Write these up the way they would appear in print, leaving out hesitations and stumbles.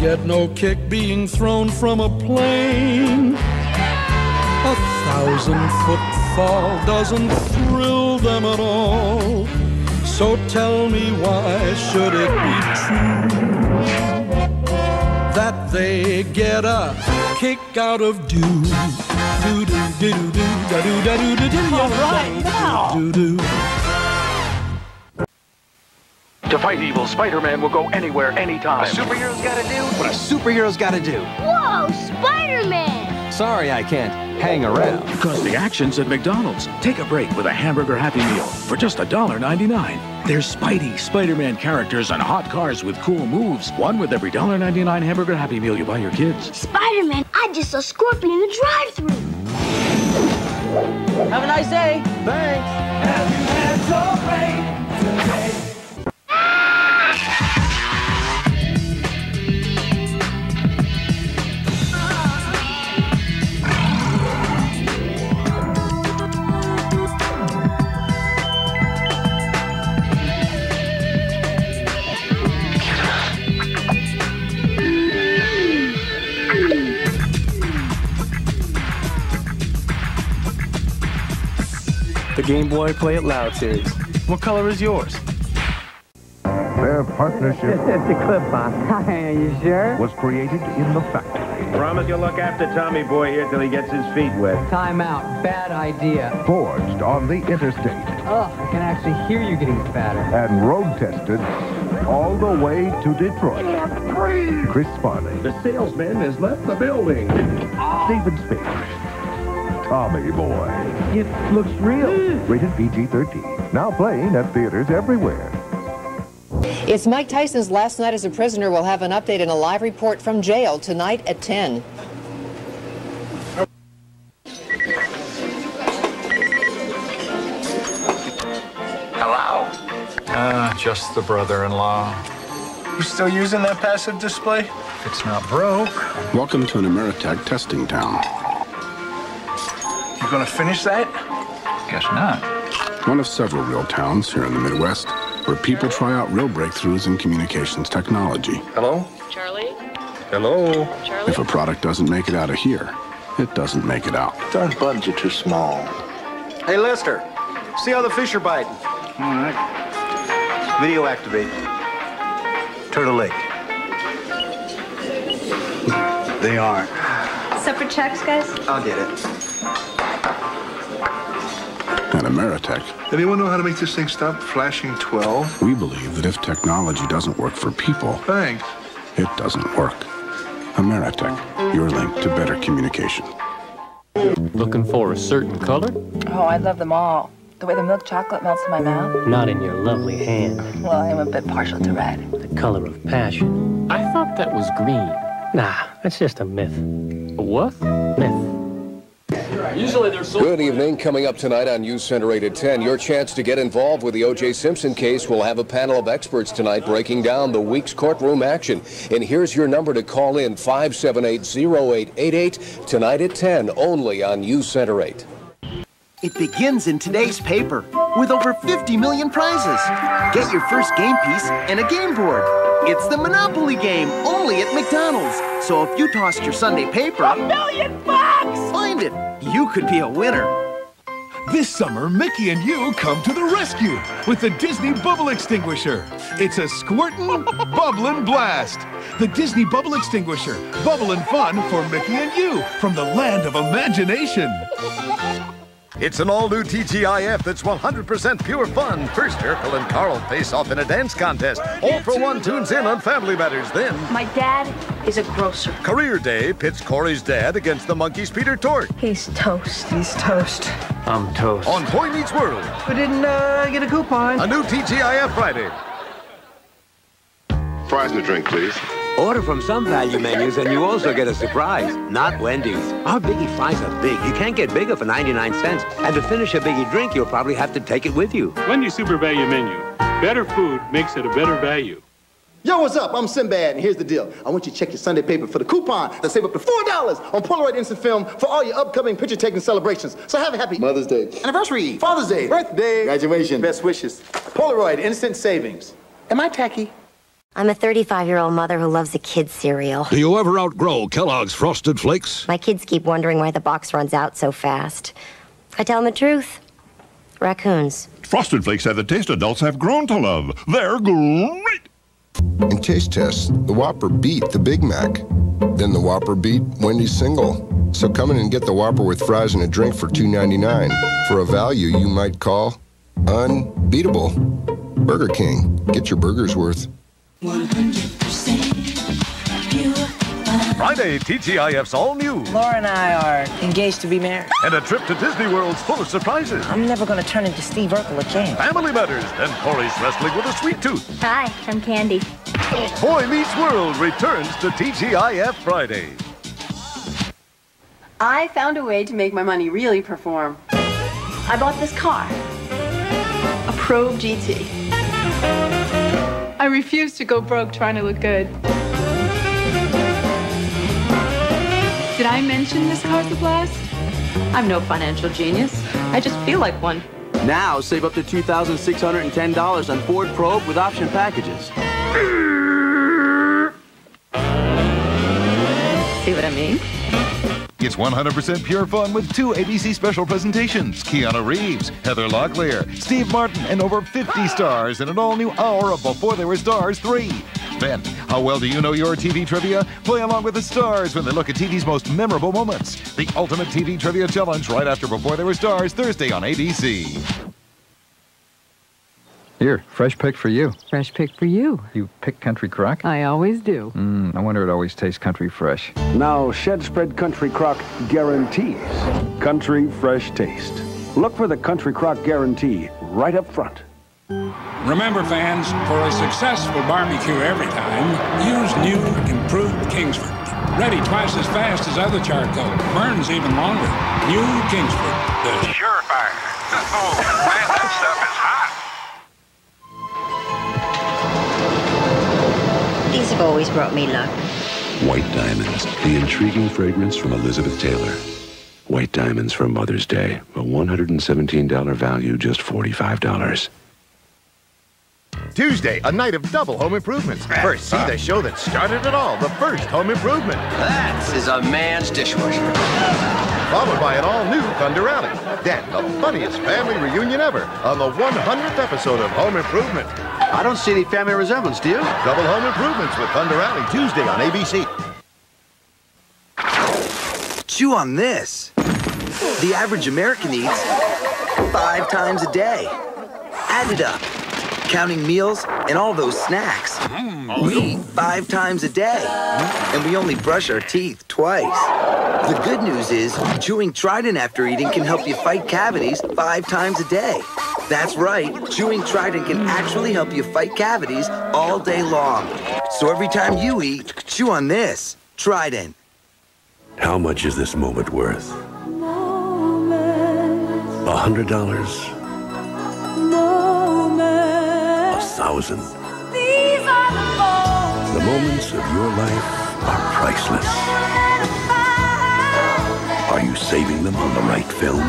get no kick being thrown from a plane. A 1,000-foot fall doesn't thrill them at all. So tell me, why should it be true that they get a kick out of do? Do do do do da do da do do do. All right, now. Do do. To fight evil, Spider-Man will go anywhere, anytime. A superhero's gotta do what a superhero's gotta do. Whoa, Spider-Man! Sorry, I can't hang around. Because the action's at McDonald's. Take a break with a hamburger Happy Meal for just $1.99. There's Spidey, Spider-Man characters, and hot cars with cool moves. One with every $1.99 hamburger Happy Meal you buy your kids. Spider-Man, I just saw Scorpion in the drive-thru. Have a nice day. Thanks. Have you had your break today? The Game Boy Play It Loud series. What color is yours? Their partnership. It's a clip-on. Are you sure? Was created in the factory. Promise you'll look after Tommy Boy here till he gets his feet wet. Time out. Bad idea. Forged on the interstate. Oh, I can actually hear you getting fatter. And road tested all the way to Detroit. Oh, please. Chris Farley. The salesman has left the building. Oh. David Spade. Tommy Boy. It looks real. Rated PG-13. Now playing at theaters everywhere. It's Mike Tyson's last night as a prisoner. We'll have an update and a live report from jail tonight at 10. Hello. Just the brother-in-law. You still using that passive display? It's not broke. Welcome to an Ameritech testing town. Gonna finish that? Guess not. One of several real towns here in the Midwest where people try out real breakthroughs in communications technology. Hello? Charlie? Hello? Charlie? If a product doesn't make it out of here, it doesn't make it out. Darn bugs are too small. Hey, Lester, see how the fish are biting. All right. Video activate. Turtle Lake. They aren't. Separate checks, guys? I'll get it. And Ameritech. Anyone know how to make this thing stop flashing 12? We believe that if technology doesn't work for people, thanks, it doesn't work. Ameritech, your link to better communication. Looking for a certain color? Oh, I love them all. The way the milk chocolate melts in my mouth. Not in your lovely hand. Well, I'm a bit partial to red. The color of passion. I thought that was green. Nah, that's just a myth. A what? Myth. Usually there's so good evening. Coming up tonight on NewsCenter 8 at 10, your chance to get involved with the O.J. Simpson case. We'll have a panel of experts tonight breaking down the week's courtroom action. And here's your number to call in, 578-0888, tonight at 10, only on NewsCenter 8. It begins in today's paper with over 50 million prizes. Get your first game piece and a game board. It's the Monopoly game, only at McDonald's. So if you tossed your Sunday paper... $1 million bucks! Find it. You could be a winner. This summer, Mickey and you come to the rescue with the Disney Bubble Extinguisher. It's a squirtin', bubblin' blast. The Disney Bubble Extinguisher. Bubblin' fun for Mickey and you from the land of imagination. It's an all-new TGIF that's 100% pure fun. First, Urkel and Carl face off in a dance contest. All for One tunes in on Family Matters. Then, my dad is a grocer. Career Day pits Corey's dad against the monkey's Peter Tork. He's toast. He's toast. I'm toast. On Boy Meets World. We didn't get a coupon. A new TGIF Friday. Fries and a drink, please. Order from some value menus and you also get a surprise. Not Wendy's. Our Biggie fries are big. You can't get bigger for 99 cents. And to finish a Biggie drink, you'll probably have to take it with you. Wendy's Super Value Menu. Better food makes it a better value. Yo, what's up? I'm Sinbad, and here's the deal. I want you to check your Sunday paper for the coupon to save up to $4 on Polaroid instant film for all your upcoming picture-taking celebrations. So have a happy Mother's Day, anniversary, Father's Day, birthday, graduation, best wishes. Polaroid instant savings. Am I tacky? I'm a 35-year-old mother who loves a kid's cereal. Do you ever outgrow Kellogg's Frosted Flakes? My kids keep wondering why the box runs out so fast. I tell them the truth. Raccoons. Frosted Flakes have the taste adults have grown to love. They're great! In taste tests, the Whopper beat the Big Mac. Then the Whopper beat Wendy's single. So come in and get the Whopper with fries and a drink for $2.99 for a value you might call unbeatable. Burger King. Get your burger's worth. 100% you are. Friday, TGIF's all new. Laura and I are engaged to be married. And a trip to Disney World's full of surprises. I'm never going to turn into Steve Urkel again. Family Matters, and Corey's wrestling with a sweet tooth. Hi, I'm Candy. Boy Meets World returns to TGIF Friday. I found a way to make my money really perform. I bought this car. A Probe GT. I refuse to go broke trying to look good. Did I mention this car's a blast? I'm no financial genius. I just feel like one. Now save up to $2,610 on Ford Probe with option packages. See what I mean? It's 100% pure fun with two ABC special presentations. Keanu Reeves, Heather Locklear, Steve Martin, and over 50 stars in an all-new hour of Before They Were Stars 3. Then, how well do you know your TV trivia? Play along with the stars when they look at TV's most memorable moments. The ultimate TV trivia challenge right after Before They Were Stars, Thursday on ABC. Here, fresh pick for you. Fresh pick for you. You pick Country Crock? I always do. I wonder it always tastes country fresh. Now, Shed Spread Country Crock guarantees country fresh taste. Look for the Country Crock guarantee right up front. Remember, fans, for a successful barbecue every time, use new and improved Kingsford. Ready twice as fast as other charcoal. Burns even longer. New Kingsford. The surefire. Oh, man, that stuff is hot. These have always brought me luck. White Diamonds, the intriguing fragrance from Elizabeth Taylor. White Diamonds for Mother's Day, a $117 value, just $45. Tuesday, a night of double Home Improvements. First, see the show that started it all, the first Home Improvement. That is a man's dishwasher. Followed by an all-new Thunder Alley. Then, the funniest family reunion ever on the 100th episode of Home Improvement. I don't see any family resemblance, do you? Double Home Improvements with Thunder Alley, Tuesday on ABC. Chew on this. The average American eats 5 times a day. Add it up. Counting meals and all those snacks. We eat 5 times a day, and we only brush our teeth twice. The good news is, chewing Trident after eating can help you fight cavities 5 times a day. That's right, chewing Trident can actually help you fight cavities all day long. So every time you eat, chew on this, Trident. How much is this moment worth? $100? $1,000. These are the moments of your life are priceless. Are you saving them on the right film?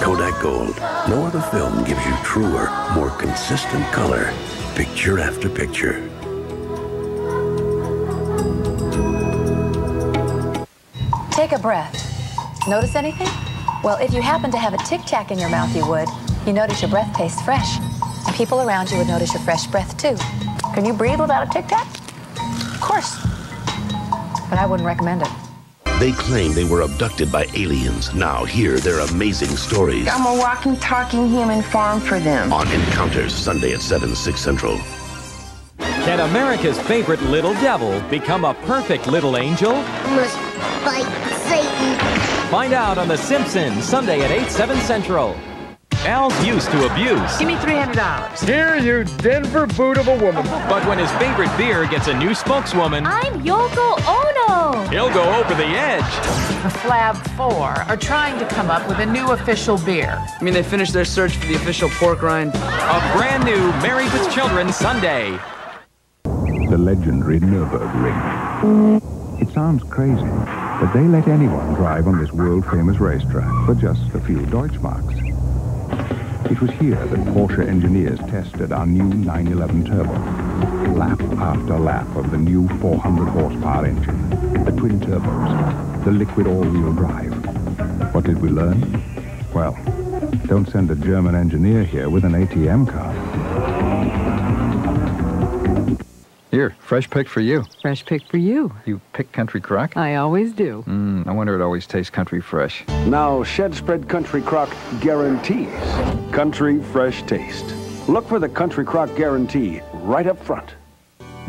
Kodak Gold. No other film gives you truer, more consistent color, picture after picture. Take a breath. Notice anything? Well, if you happen to have a Tic Tac in your mouth, you would. You notice your breath tastes fresh. People around you would notice your fresh breath, too. Can you breathe without a Tic Tac? Of course. But I wouldn't recommend it. They claim they were abducted by aliens. Now hear their amazing stories. I'm a walking, talking human farm for them. On Encounters, Sunday at 7, 6 Central. Can America's favorite little devil become a perfect little angel? You must fight Satan. Find out on The Simpsons, Sunday at 8, 7 Central. Al's used to abuse. Give me $300. Here, you Denver boot of a woman. But when his favorite beer gets a new spokeswoman, I'm Yoko Ono. He'll go over the edge. The Flab Four are trying to come up with a new official beer. I mean, they finished their search for the official pork rind. A brand new Married with Children Sunday. The legendary Nürburgring. It sounds crazy, but they let anyone drive on this world-famous racetrack for just a few Deutschmarks. It was here that Porsche engineers tested our new 911 turbo. lap after lap of the new 400 horsepower engine, the twin turbos, the liquid all-wheel drive. What did we learn? Well, don't send a German engineer here with an ATM card. Here, fresh pick for you. Fresh pick for you. You pick Country Crock? I always do. I wonder it always tastes country fresh. Now, Shed Spread Country Crock guarantees country fresh taste. Look for the Country Crock guarantee right up front.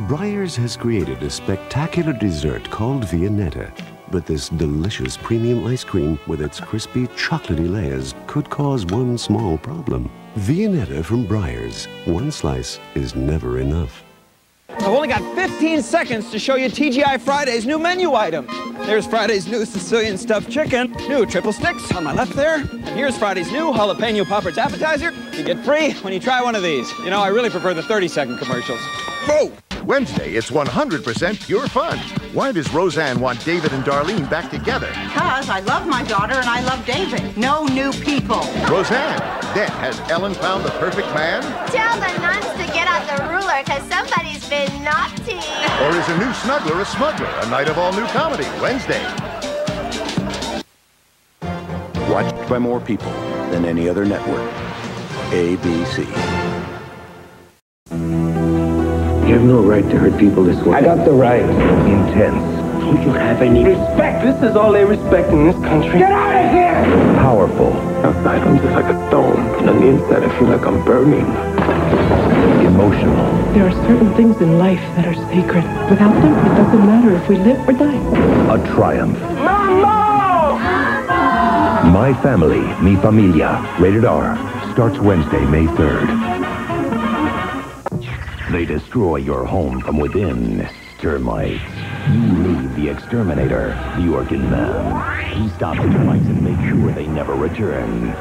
Breyers has created a spectacular dessert called Viennetta. But this delicious premium ice cream with its crispy, chocolatey layers could cause one small problem. Viennetta from Breyers. One slice is never enough. I've only got 15 seconds to show you TGI Friday's new menu item. There's Friday's new Sicilian stuffed chicken, new triple sticks on my left there. And here's Friday's new jalapeno poppers appetizer. You get free when you try one of these. You know, I really prefer the 30-second commercials. Whoa! Wednesday, it's 100% pure fun. Why does Roseanne want David and Darlene back together? Because I love my daughter and I love David. No new people. Roseanne, then has Ellen found the perfect man? Tell the nuns to get out the ruler because somebody's been naughty. Or is a new snuggler a smuggler? A night of all new comedy, Wednesday. Watched by more people than any other network. ABC. You have no right to hurt people this way. I got the right. Intense. Don't you have any respect? This is all they respect in this country. Get out of here! Powerful. Outside I'm just like a stone. And on the inside I feel like I'm burning. Emotional. There are certain things in life that are sacred. Without them, it doesn't matter if we live or die. A triumph. Mama! My Family, Mi Familia. Rated R. Starts Wednesday, May 3rd. They destroy your home from within. Termites. You leave the exterminator. The Organ Man. He stops the termites and makes sure they never return.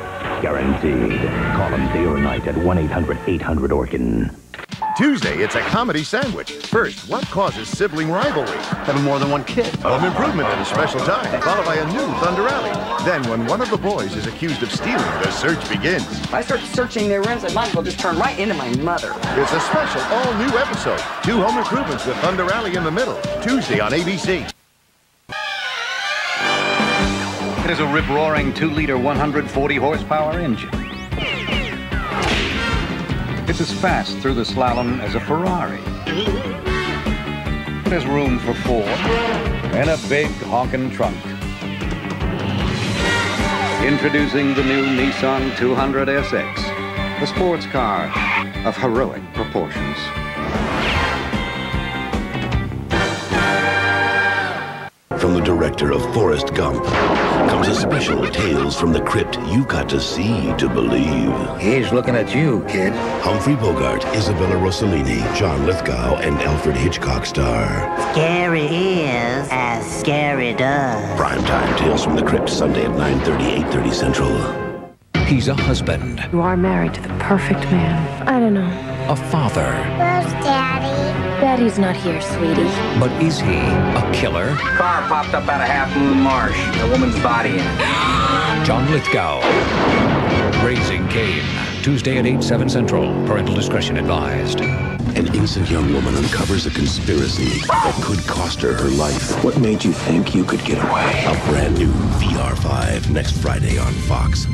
Guaranteed. Call them day or night at 1-800-800-ORGAN. Tuesday, it's a comedy sandwich. First, what causes sibling rivalry? Having more than one kid. Home Improvement at a special time, followed by a new Thunder Alley. Then, when one of the boys is accused of stealing, the search begins. If I start searching their rooms, I might as well just turn right into my mother. It's a special, all-new episode. Two Home Improvements with Thunder Alley in the middle. Tuesday on ABC. It is a rip-roaring 2-liter, 140-horsepower engine. It's as fast through the slalom as a Ferrari. There's room for four and a big honkin' trunk. Introducing the new Nissan 200SX, the sports car of heroic proportions. From the director of Forrest Gump comes a special Tales from the Crypt you've got to see to believe. He's looking at you, kid. Humphrey Bogart, Isabella Rossellini, John Lithgow, and Alfred Hitchcock star. Scary is as scary does. Primetime Tales from the Crypt, Sunday at 9:30, 8:30 Central. He's a husband. You are married to the perfect man. I don't know. A father. Where's Daddy? Daddy's not here, sweetie. But is he a killer? Car popped up out of Half Moon Marsh. A woman's body in it. John Lithgow. Raising Cain. Tuesday at 8, 7 Central. Parental discretion advised. An innocent young woman uncovers a conspiracy that could cost her her life. What made you think you could get away? A brand new VR5 next Friday on Fox.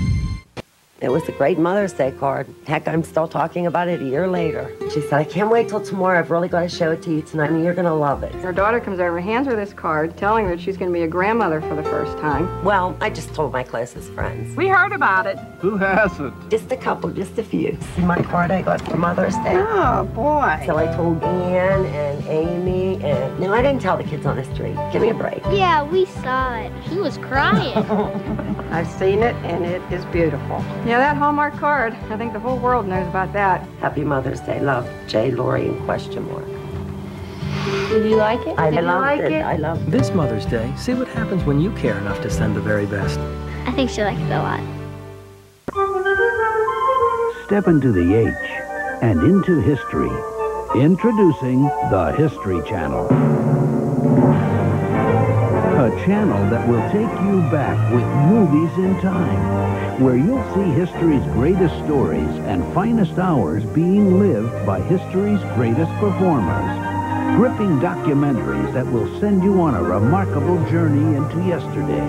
It was a great Mother's Day card. Heck, I'm still talking about it a year later. She said, I can't wait till tomorrow. I've really got to show it to you tonight, and you're going to love it. Her daughter comes over and hands her this card, telling her that she's going to be a grandmother for the first time. Well, I just told my closest friends. We heard about it. Who hasn't? Just a couple, just a few. See my card I got for Mother's Day? Oh, boy. So I told Ann and Amy and... No, I didn't tell the kids on the street. Give me a break. Yeah, we saw it. He was crying. I've seen it, and it is beautiful. Yeah, that Hallmark card. I think the whole world knows about that. Happy Mother's Day, love. J. Laurie in question mark. Did you like it? I loved it. This Mother's Day, see what happens when you care enough to send the very best. I think she likes it a lot. Step into the H and into history. Introducing the History Channel. A channel that will take you back with movies in time. where you'll see history's greatest stories and finest hours being lived by history's greatest performers. Gripping documentaries that will send you on a remarkable journey into yesterday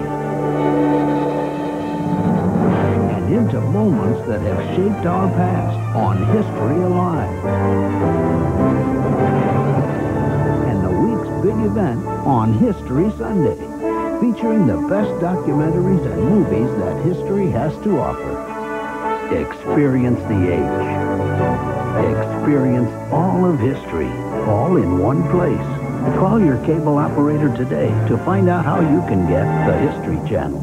and into moments that have shaped our past on History Alive. And the week's big event on History Sunday, featuring the best documentaries and movies that history has to offer. Experience the age. Experience all of history, all in one place. Call your cable operator today to find out how you can get the History Channel.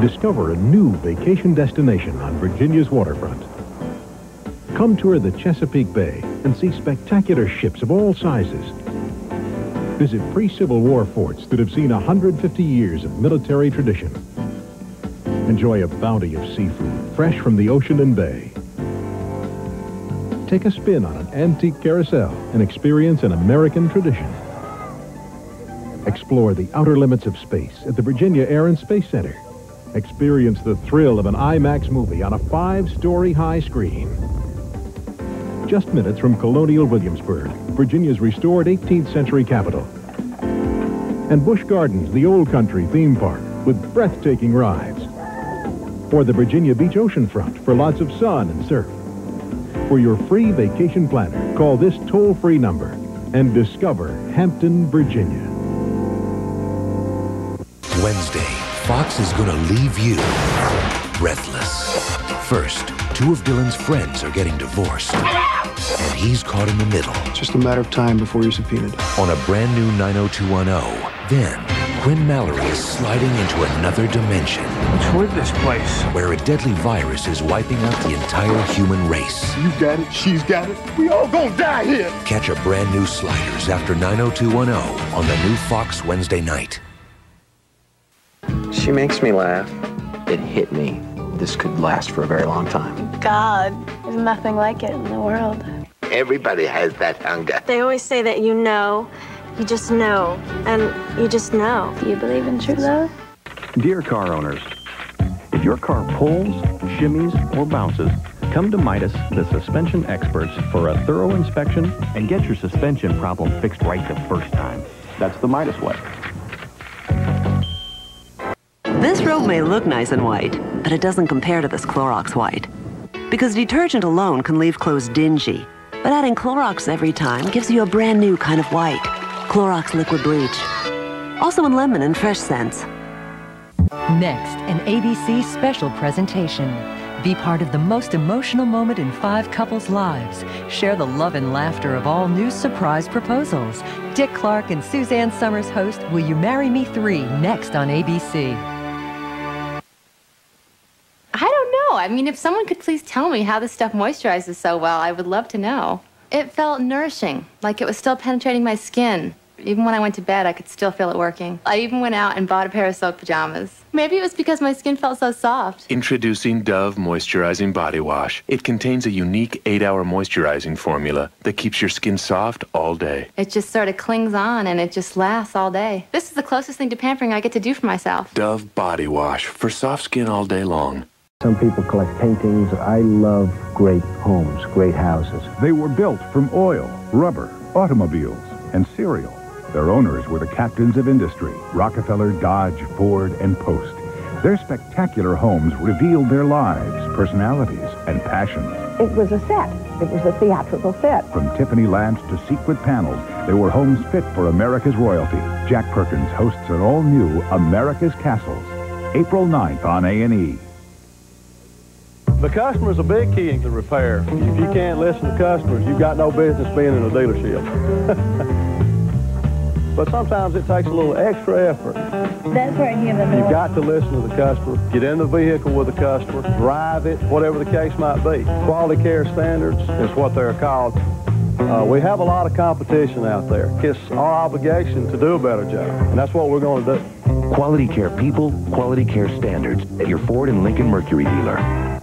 Discover a new vacation destination on Virginia's waterfront. Come tour the Chesapeake Bay and see spectacular ships of all sizes. Visit pre-Civil War forts that have seen 150 years of military tradition. Enjoy a bounty of seafood fresh from the ocean and bay. Take a spin on an antique carousel and experience an American tradition. Explore the outer limits of space at the Virginia Air and Space Center. Experience the thrill of an IMAX movie on a 5-story high screen. Just minutes from colonial Williamsburg, Virginia's restored 18th century capital. And Busch Gardens, the Old Country theme park with breathtaking rides. Or the Virginia Beach oceanfront for lots of sun and surf. For your free vacation planner, call this toll-free number and discover Hampton, Virginia. Wednesday. Fox is gonna leave you breathless. First, two of Dylan's friends are getting divorced, and he's caught in the middle. It's just a matter of time before you're subpoenaed. On a brand new 90210, then Quinn Mallory is sliding into another dimension. What's with this place? Where a deadly virus is wiping out the entire human race. You've got it, she's got it, we all gonna die here. Catch a brand new Sliders after 90210 on the new Fox Wednesday night. She makes me laugh. It hit me. This could last for a very long time. God, there's nothing like it in the world. Everybody has that hunger. They always say that you just know, and you just know. Do you believe in true love? Dear car owners, if your car pulls, shimmies, or bounces, come to Midas, the suspension experts, for a thorough inspection and get your suspension problem fixed right the first time. That's the Midas way. This robe may look nice and white, but it doesn't compare to this Clorox white. Because detergent alone can leave clothes dingy, but adding Clorox every time gives you a brand new kind of white. Clorox Liquid Bleach. Also in lemon and fresh scents. Next, an ABC special presentation. Be part of the most emotional moment in 5 couples' lives. Share the love and laughter of all new surprise proposals. Dick Clark and Suzanne Summers host Will You Marry Me 3, next on ABC. I mean, if someone could please tell me how this stuff moisturizes so well, I would love to know. It felt nourishing, like it was still penetrating my skin. Even when I went to bed, I could still feel it working. I even went out and bought a pair of silk pajamas. Maybe it was because my skin felt so soft. Introducing Dove Moisturizing Body Wash. It contains a unique 8-hour moisturizing formula that keeps your skin soft all day. It just sort of clings on and it just lasts all day. This is the closest thing to pampering I get to do for myself. Dove Body Wash for soft skin all day long. Some people collect paintings. I love great homes, great houses. They were built from oil, rubber, automobiles, and cereal. Their owners were the captains of industry, Rockefeller, Dodge, Ford, and Post. Their spectacular homes revealed their lives, personalities, and passions. It was a set. It was a theatrical set. From Tiffany lamps to sequin panels, there were homes fit for America's royalty. Jack Perkins hosts an all-new America's Castles, April 9th on A&E. The customer's a big key to repair. If you can't listen to customers, you've got no business being in a dealership. But sometimes it takes a little extra effort. That's right here. You've got to listen to the customer, get in the vehicle with the customer, drive it, whatever the case might be. Quality care standards is what they're called. We have a lot of competition out there. It's our obligation to do a better job, and that's what we're going to do. Quality care people, quality care standards at your Ford and Lincoln Mercury dealer.